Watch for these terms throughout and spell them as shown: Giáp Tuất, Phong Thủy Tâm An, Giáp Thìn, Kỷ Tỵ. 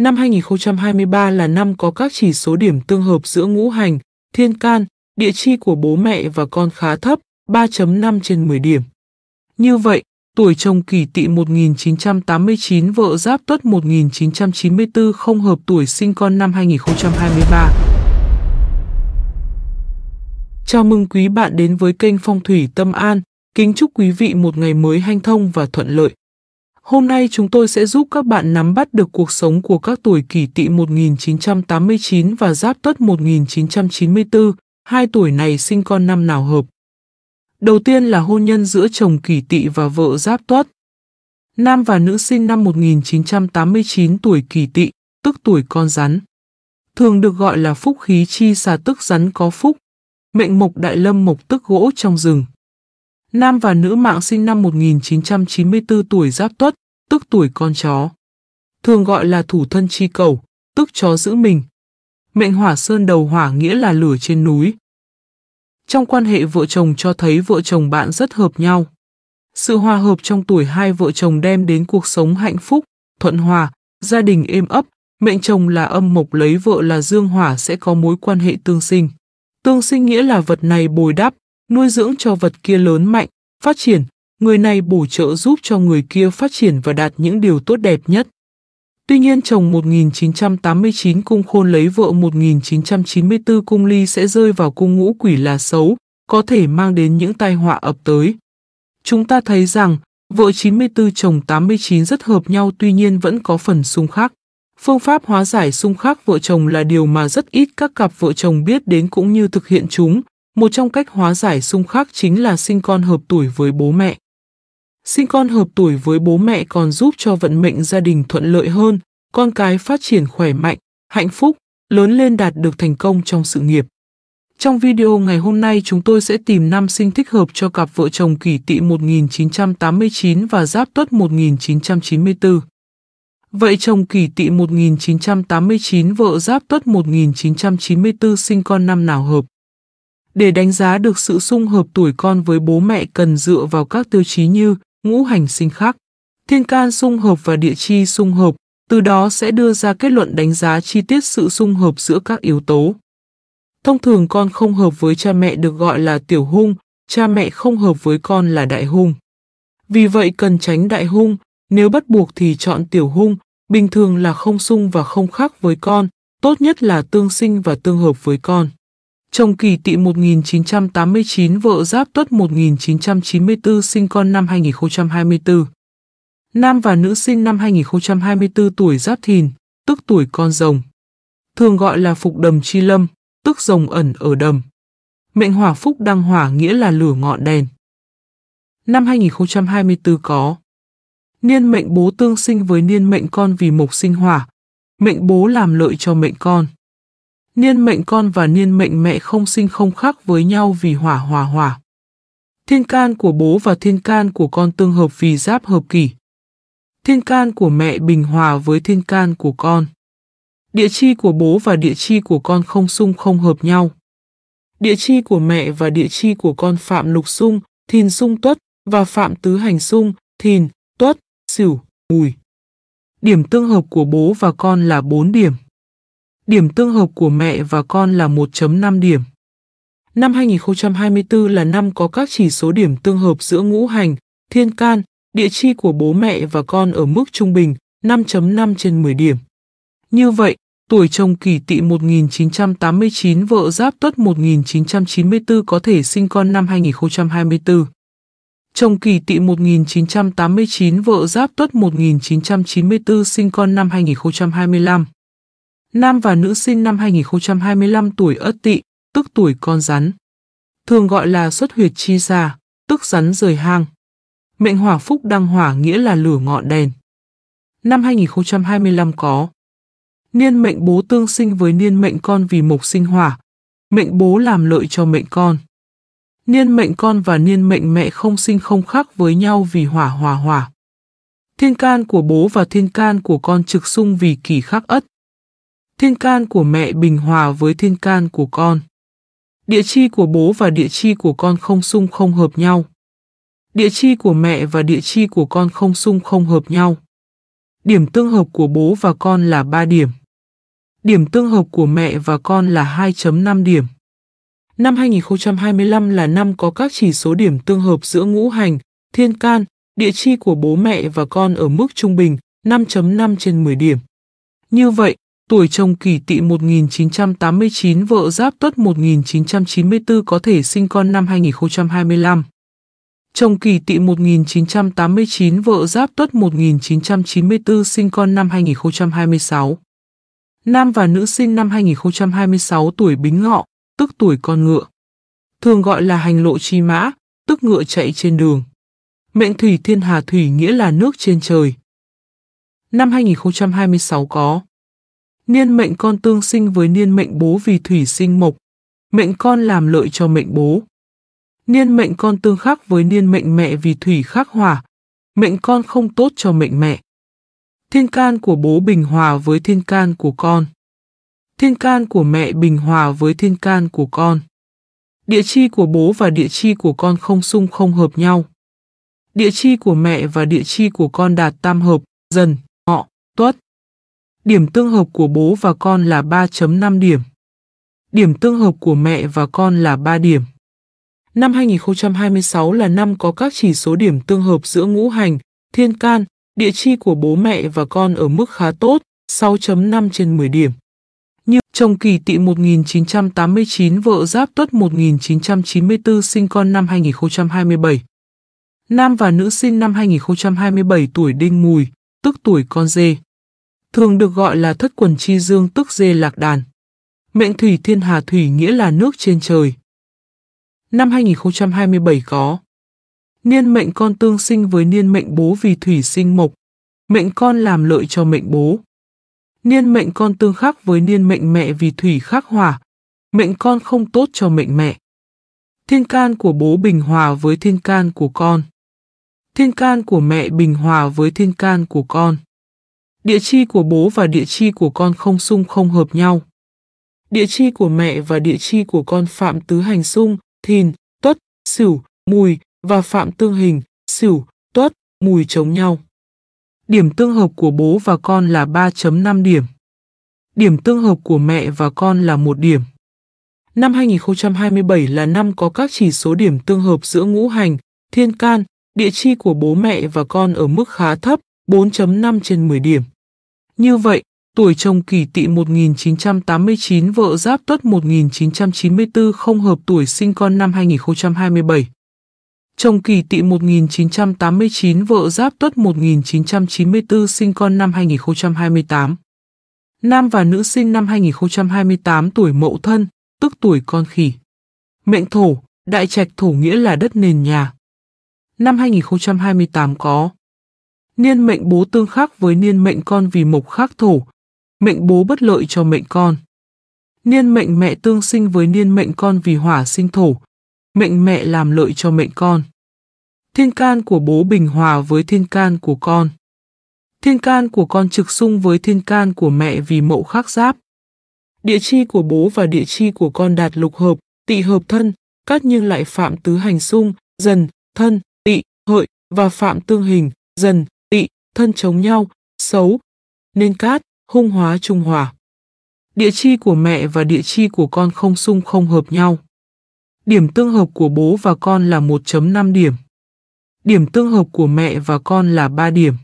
Năm 2023 là năm có các chỉ số điểm tương hợp giữa ngũ hành, thiên can, địa chi của bố mẹ và con khá thấp, 3.5 trên 10 điểm. Như vậy, tuổi chồng Kỷ Tỵ 1989, vợ Giáp Tuất 1994 không hợp tuổi sinh con năm 2023. Chào mừng quý bạn đến với kênh Phong Thủy Tâm An, kính chúc quý vị một ngày mới hanh thông và thuận lợi. Hôm nay chúng tôi sẽ giúp các bạn nắm bắt được cuộc sống của các tuổi Kỷ Tỵ 1989 và Giáp Tuất 1994, hai tuổi này sinh con năm nào hợp. Đầu tiên là hôn nhân giữa chồng Kỷ Tỵ và vợ Giáp Tuất. Nam và nữ sinh năm 1989 tuổi Kỷ Tỵ, tức tuổi con rắn. Thường được gọi là phúc khí chi xà, tức rắn có phúc, mệnh mộc đại lâm mộc tức gỗ trong rừng. Nam và nữ mạng sinh năm 1994 tuổi Giáp Tuất, tức tuổi con chó. Thường gọi là thủ thân chi cẩu, tức chó giữ mình. Mệnh hỏa sơn đầu hỏa, nghĩa là lửa trên núi. Trong quan hệ vợ chồng cho thấy vợ chồng bạn rất hợp nhau. Sự hòa hợp trong tuổi hai vợ chồng đem đến cuộc sống hạnh phúc, thuận hòa, gia đình êm ấp. Mệnh chồng là âm mộc, lấy vợ là dương hỏa, sẽ có mối quan hệ tương sinh. Tương sinh nghĩa là vật này bồi đắp, nuôi dưỡng cho vật kia lớn mạnh, phát triển, người này bổ trợ giúp cho người kia phát triển và đạt những điều tốt đẹp nhất. Tuy nhiên, chồng 1989 cung khôn lấy vợ 1994 cung ly sẽ rơi vào cung ngũ quỷ là xấu, có thể mang đến những tai họa ập tới. Chúng ta thấy rằng, vợ 94 chồng 89 rất hợp nhau, tuy nhiên vẫn có phần xung khắc. Phương pháp hóa giải xung khắc vợ chồng là điều mà rất ít các cặp vợ chồng biết đến cũng như thực hiện chúng. Một trong cách hóa giải xung khắc chính là sinh con hợp tuổi với bố mẹ. Sinh con hợp tuổi với bố mẹ còn giúp cho vận mệnh gia đình thuận lợi hơn, con cái phát triển khỏe mạnh, hạnh phúc, lớn lên đạt được thành công trong sự nghiệp. Trong video ngày hôm nay, chúng tôi sẽ tìm năm sinh thích hợp cho cặp vợ chồng Kỷ Tỵ 1989 và Giáp Tuất 1994. Vậy chồng Kỷ Tỵ 1989, vợ Giáp Tuất 1994 sinh con năm nào hợp? Để đánh giá được sự xung hợp tuổi con với bố mẹ cần dựa vào các tiêu chí như ngũ hành sinh khắc, thiên can xung hợp và địa chi xung hợp, từ đó sẽ đưa ra kết luận đánh giá chi tiết sự xung hợp giữa các yếu tố. Thông thường con không hợp với cha mẹ được gọi là tiểu hung, cha mẹ không hợp với con là đại hung. Vì vậy cần tránh đại hung, nếu bắt buộc thì chọn tiểu hung, bình thường là không xung và không khắc với con, tốt nhất là tương sinh và tương hợp với con. Chồng Kỷ Tỵ 1989, vợ Giáp Tuất 1994 sinh con năm 2024. Nam và nữ sinh năm 2024 tuổi Giáp Thìn, tức tuổi con rồng. Thường gọi là phục đầm chi lâm, tức rồng ẩn ở đầm. Mệnh hỏa phúc đăng hỏa, nghĩa là lửa ngọn đèn. Năm 2024 có niên mệnh bố tương sinh với niên mệnh con vì mộc sinh hỏa. Mệnh bố làm lợi cho mệnh con. Niên mệnh con và niên mệnh mẹ không sinh không khác với nhau vì hỏa hòa hỏa. Thiên can của bố và thiên can của con tương hợp vì giáp hợp kỷ. Thiên can của mẹ bình hòa với thiên can của con. Địa chi của bố và địa chi của con không xung không hợp nhau. Địa chi của mẹ và địa chi của con phạm lục xung, thìn xung tuất và phạm tứ hành xung, thìn, tuất, sửu, mùi. Điểm tương hợp của bố và con là 4 điểm. Điểm tương hợp của mẹ và con là 1.5 điểm. Năm 2024 là năm có các chỉ số điểm tương hợp giữa ngũ hành, thiên can, địa chi của bố mẹ và con ở mức trung bình, 5.5 trên 10 điểm. Như vậy, tuổi chồng Kỷ Tỵ 1989, vợ Giáp Tuất 1994 có thể sinh con năm 2024. Chồng Kỷ Tỵ 1989, vợ Giáp Tuất 1994 sinh con năm 2025. Nam và nữ sinh năm 2025 tuổi Ất Tỵ, tức tuổi con rắn. Thường gọi là xuất huyệt chi xà, tức rắn rời hang. Mệnh hỏa phúc đăng hỏa, nghĩa là lửa ngọn đèn. Năm 2025 có niên mệnh bố tương sinh với niên mệnh con vì mộc sinh hỏa. Mệnh bố làm lợi cho mệnh con. Niên mệnh con và niên mệnh mẹ không sinh không khác với nhau vì hỏa hòa hỏa. Thiên can của bố và thiên can của con trực xung vì kỷ khắc ất. Thiên can của mẹ bình hòa với thiên can của con. Địa chi của bố và địa chi của con không xung không hợp nhau. Địa chi của mẹ và địa chi của con không xung không hợp nhau. Điểm tương hợp của bố và con là 3 điểm. Điểm tương hợp của mẹ và con là 2.5 điểm. Năm 2025 là năm có các chỉ số điểm tương hợp giữa ngũ hành, thiên can, địa chi của bố mẹ và con ở mức trung bình 5.5 trên 10 điểm. Như vậy, tuổi chồng Kỷ Tỵ 1989, vợ Giáp Tuất 1994 có thể sinh con năm 2025. Chồng Kỷ Tỵ 1989, vợ Giáp Tuất 1994 sinh con năm 2026. Nam và nữ sinh năm 2026 tuổi Bính Ngọ, tức tuổi con ngựa. Thường gọi là hành lộ chi mã, tức ngựa chạy trên đường. Mệnh thủy thiên hà thủy nghĩa là nước trên trời. Năm 2026 có niên mệnh con tương sinh với niên mệnh bố vì thủy sinh mộc. Mệnh con làm lợi cho mệnh bố. Niên mệnh con tương khắc với niên mệnh mẹ vì thủy khắc hỏa. Mệnh con không tốt cho mệnh mẹ. Thiên can của bố bình hòa với thiên can của con. Thiên can của mẹ bình hòa với thiên can của con. Địa chi của bố và địa chi của con không xung không hợp nhau. Địa chi của mẹ và địa chi của con đạt tam hợp, Dần, Ngọ, Tuất. Điểm tương hợp của bố và con là 3.5 điểm. Điểm tương hợp của mẹ và con là 3 điểm. Năm 2026 là năm có các chỉ số điểm tương hợp giữa ngũ hành, thiên can, địa chi của bố mẹ và con ở mức khá tốt, 6.5 trên 10 điểm. Như chồng Kỷ Tỵ 1989, vợ Giáp Tuất 1994 sinh con năm 2027. Nam và nữ sinh năm 2027 tuổi Đinh Mùi, tức tuổi con dê. Thường được gọi là thất quần chi dương, tức dê lạc đàn. Mệnh thủy thiên hà thủy nghĩa là nước trên trời. Năm 2027 có niên mệnh con tương sinh với niên mệnh bố vì thủy sinh mộc. Mệnh con làm lợi cho mệnh bố. Niên mệnh con tương khắc với niên mệnh mẹ vì thủy khắc hỏa. Mệnh con không tốt cho mệnh mẹ. Thiên can của bố bình hòa với thiên can của con. Thiên can của mẹ bình hòa với thiên can của con. Địa chi của bố và địa chi của con không xung không hợp nhau. Địa chi của mẹ và địa chi của con phạm tứ hành xung, Thìn, Tuất, Sửu, Mùi và phạm tương hình, Sửu, Tuất, Mùi chống nhau. Điểm tương hợp của bố và con là 3.5 điểm. Điểm tương hợp của mẹ và con là 1 điểm. Năm 2027 là năm có các chỉ số điểm tương hợp giữa ngũ hành, thiên can, địa chi của bố mẹ và con ở mức khá thấp, 4.5 trên 10 điểm. Như vậy, tuổi chồng Kỷ Tỵ 1989, vợ Giáp Tuất 1994 không hợp tuổi sinh con năm 2027. Chồng Kỷ Tỵ 1989, vợ Giáp Tuất 1994 sinh con năm 2028. Nam và nữ sinh năm 2028 tuổi Mậu Thân, tức tuổi con khỉ. Mệnh thổ, đại trạch thổ nghĩa là đất nền nhà. Năm 2028 có niên mệnh bố tương khắc với niên mệnh con vì mộc khắc thổ. Mệnh bố bất lợi cho mệnh con. Niên mệnh mẹ tương sinh với niên mệnh con vì hỏa sinh thổ. Mệnh mẹ làm lợi cho mệnh con. Thiên can của bố bình hòa với thiên can của con. Thiên can của con trực xung với thiên can của mẹ vì mậu khắc giáp. Địa chi của bố và địa chi của con đạt lục hợp, tỵ hợp thân, cát nhưng lại phạm tứ hành xung, dần, thân, tỵ, hợi và phạm tương hình, dần, tỵ, thân chống nhau, xấu, nên cát, hung hóa trung hòa. Địa chi của mẹ và địa chi của con không xung không hợp nhau. Điểm tương hợp của bố và con là 1.5 điểm. Điểm tương hợp của mẹ và con là 3 điểm.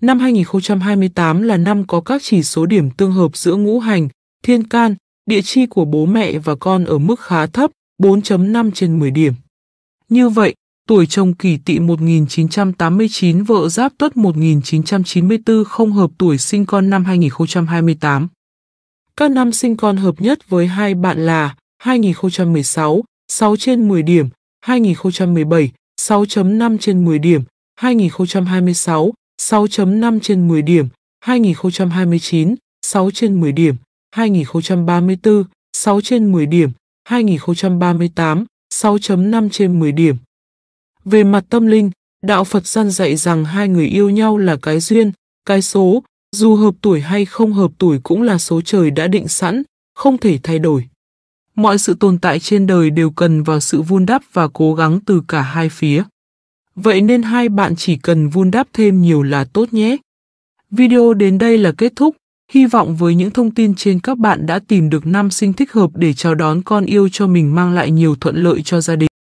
Năm 2028 là năm có các chỉ số điểm tương hợp giữa ngũ hành, thiên can, địa chi của bố mẹ và con ở mức khá thấp, 4.5 trên 10 điểm. Như vậy, tuổi chồng Kỷ Tỵ 1989, vợ Giáp Tuất 1994 không hợp tuổi sinh con năm 2028. Các năm sinh con hợp nhất với hai bạn là 2016, 6 trên 10 điểm, 2017, 6.5 trên 10 điểm, 2026, 6.5 trên 10 điểm, 2029, 6 trên 10 điểm, 2034, 6 trên 10 điểm, 2038, 6.5 trên 10 điểm. Về mặt tâm linh, đạo Phật răn dạy rằng hai người yêu nhau là cái duyên, cái số, dù hợp tuổi hay không hợp tuổi cũng là số trời đã định sẵn, không thể thay đổi. Mọi sự tồn tại trên đời đều cần vào sự vun đắp và cố gắng từ cả hai phía. Vậy nên hai bạn chỉ cần vun đắp thêm nhiều là tốt nhé. Video đến đây là kết thúc. Hy vọng với những thông tin trên các bạn đã tìm được nam sinh thích hợp để chào đón con yêu cho mình, mang lại nhiều thuận lợi cho gia đình.